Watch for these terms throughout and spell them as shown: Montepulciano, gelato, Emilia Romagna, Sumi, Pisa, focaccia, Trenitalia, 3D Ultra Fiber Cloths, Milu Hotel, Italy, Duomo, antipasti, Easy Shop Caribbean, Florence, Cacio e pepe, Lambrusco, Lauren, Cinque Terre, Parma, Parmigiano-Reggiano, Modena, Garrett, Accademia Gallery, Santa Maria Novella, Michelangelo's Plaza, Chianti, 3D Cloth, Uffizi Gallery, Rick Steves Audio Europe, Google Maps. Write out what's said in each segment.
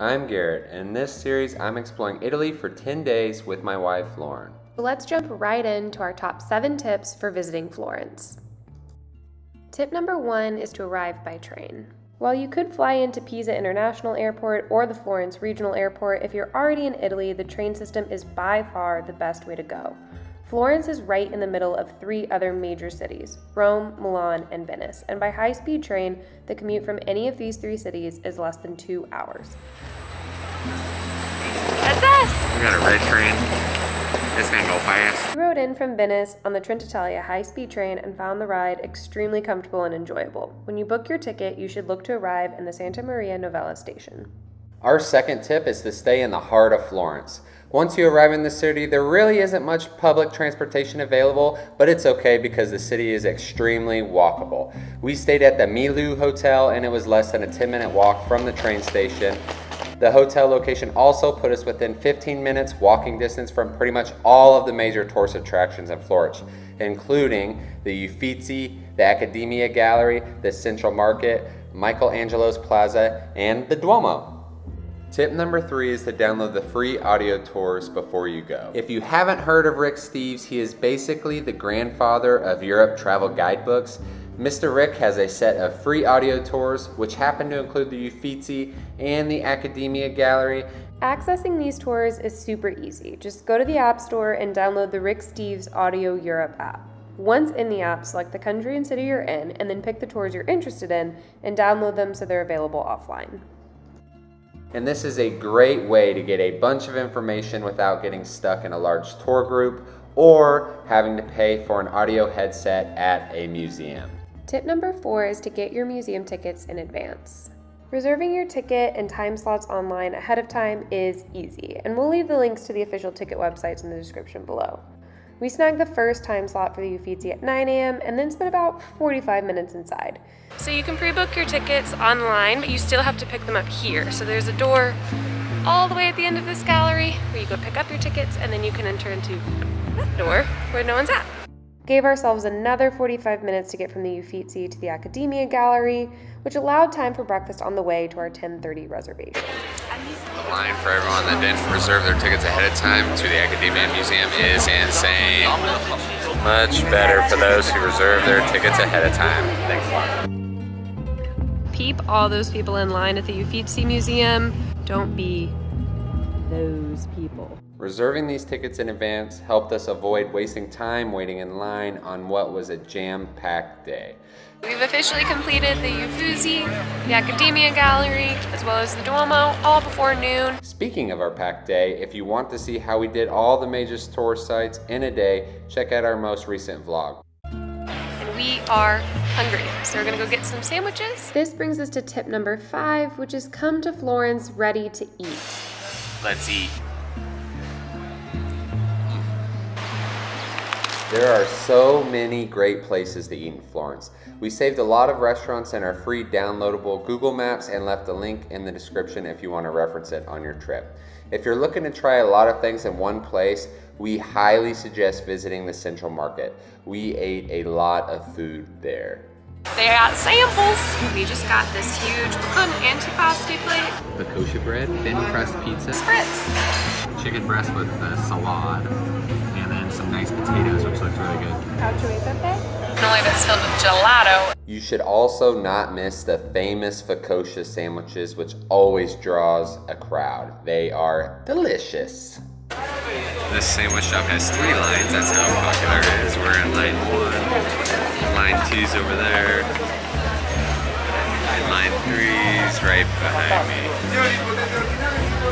I'm Garrett, and in this series I'm exploring Italy for 10 days with my wife Lauren. Let's jump right into our top 7 tips for visiting Florence. Tip number 1 is to arrive by train. While you could fly into Pisa International Airport or the Florence Regional Airport, if you're already in Italy, the train system is by far the best way to go. Florence is right in the middle of 3 other major cities, Rome, Milan, and Venice, and by high-speed train, the commute from any of these 3 cities is less than 2 hours. That's us! We got a red train. It's gonna go fast. We rode in from Venice on the Trenitalia high-speed train and found the ride extremely comfortable and enjoyable. When you book your ticket, you should look to arrive in the Santa Maria Novella station. Our second tip is to stay in the heart of Florence. Once you arrive in the city, there really isn't much public transportation available, but it's okay because the city is extremely walkable. We stayed at the Milu Hotel and it was less than a 10-minute walk from the train station. The hotel location also put us within 15 minutes walking distance from pretty much all of the major tourist attractions in Florence, including the Uffizi, the Accademia Gallery, the Central Market, Michelangelo's Plaza, and the Duomo. Tip number 3 is to download the free audio tours before you go. If you haven't heard of Rick Steves, he is basically the grandfather of Europe travel guidebooks. Mr. Rick has a set of free audio tours, which happen to include the Uffizi and the Accademia Gallery. Accessing these tours is super easy. Just go to the App Store and download the Rick Steves Audio Europe app. Once in the app, select the country and city you're in, and then pick the tours you're interested in and download them so they're available offline. And this is a great way to get a bunch of information without getting stuck in a large tour group or having to pay for an audio headset at a museum. Tip number 4 is to get your museum tickets in advance. Reserving your ticket and time slots online ahead of time is easy, and we'll leave the links to the official ticket websites in the description below. We snagged the first time slot for the Uffizi at 9 a.m. and then spent about 45 minutes inside. So you can pre-book your tickets online, but you still have to pick them up here. So there's a door all the way at the end of this gallery where you go pick up your tickets and then you can enter into that door where no one's at. Gave ourselves another 45 minutes to get from the Uffizi to the Accademia Gallery, which allowed time for breakfast on the way to our 10:30 reservation. The line for everyone that didn't reserve their tickets ahead of time to the Accademia Museum is insane. Much better for those who reserve their tickets ahead of time. Thanks a lot. Peep all those people in line at the Uffizi Museum. Don't be those people. Reserving these tickets in advance helped us avoid wasting time waiting in line on what was a jam-packed day. We've officially completed the Uffizi, the Accademia Gallery, as well as the Duomo, all before noon. Speaking of our packed day, if you want to see how we did all the major tourist sites in a day, check out our most recent vlog. And we are hungry, so we're gonna go get some sandwiches. This brings us to tip number 5, which is come to Florence ready to eat. Let's eat. There are so many great places to eat in Florence. We saved a lot of restaurants in our free downloadable Google Maps and left a link in the description if you want to reference it on your trip. If you're looking to try a lot of things in one place, we highly suggest visiting the Central Market. We ate a lot of food there. They got samples. We just got this huge antipasti plate. Focaccia bread, thin crust pizza. Spritz. Chicken breast with the salad. And then some nice potatoes, which looks really good. Cacio e pepe. Only that's filled with gelato. You should also not miss the famous focaccia sandwiches, which always draws a crowd. They are delicious. This sandwich shop has 3 lines. That's how popular it is. We're in line 1. Line 2's over there. And line 3's right behind me.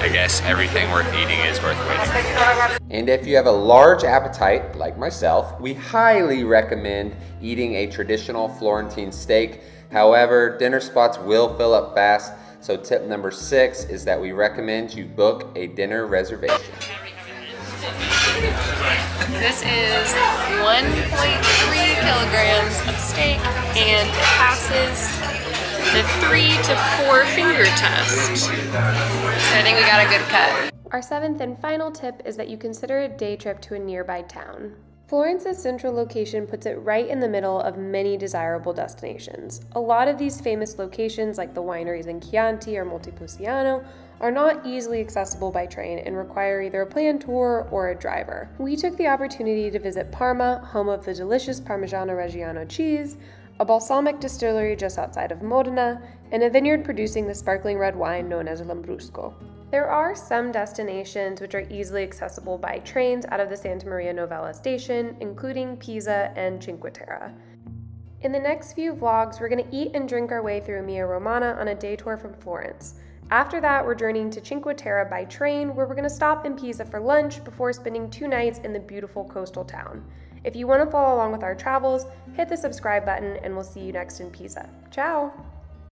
I guess everything worth eating is worth waiting. And if you have a large appetite, like myself, we highly recommend eating a traditional Florentine steak. However, dinner spots will fill up fast. So tip number 6 is that we recommend you book a dinner reservation. This is 1.3 kilograms of steak and it passes the 3 to 4 finger test. So I think we got a good cut. Our 7th and final tip is that you consider a day trip to a nearby town. Florence's central location puts it right in the middle of many desirable destinations. A lot of these famous locations, like the wineries in Chianti or Montepulciano, are not easily accessible by train and require either a planned tour or a driver. We took the opportunity to visit Parma, home of the delicious Parmigiano-Reggiano cheese, a balsamic distillery just outside of Modena, and a vineyard producing the sparkling red wine known as Lambrusco. There are some destinations which are easily accessible by trains out of the Santa Maria Novella station, including Pisa and Cinque Terre. In the next few vlogs, we're going to eat and drink our way through Emilia Romagna on a day tour from Florence. After that, we're journeying to Cinque Terre by train, where we're going to stop in Pisa for lunch before spending 2 nights in the beautiful coastal town. If you want to follow along with our travels, hit the subscribe button, and we'll see you next in Pisa. Ciao!